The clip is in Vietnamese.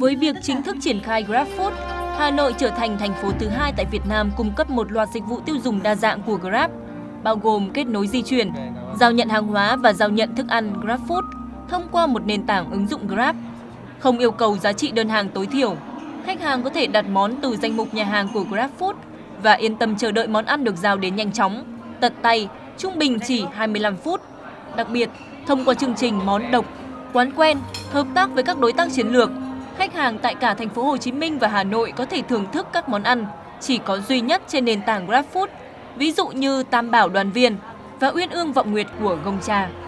Với việc chính thức triển khai GrabFood, Hà Nội trở thành thành phố thứ hai tại Việt Nam cung cấp một loạt dịch vụ tiêu dùng đa dạng của Grab, bao gồm kết nối di chuyển, giao nhận hàng hóa và giao nhận thức ăn GrabFood thông qua một nền tảng ứng dụng Grab. Không yêu cầu giá trị đơn hàng tối thiểu, khách hàng có thể đặt món từ danh mục nhà hàng của GrabFood và yên tâm chờ đợi món ăn được giao đến nhanh chóng, tận tay, trung bình chỉ 25 phút. Đặc biệt, thông qua chương trình món độc, quán quen, hợp tác với các đối tác chiến lược, khách hàng tại cả thành phố Hồ Chí Minh và Hà Nội có thể thưởng thức các món ăn chỉ có duy nhất trên nền tảng GrabFood, ví dụ như Tam Bảo Đoàn Viên và Uyên Ương Vọng Nguyệt của Gong Cha.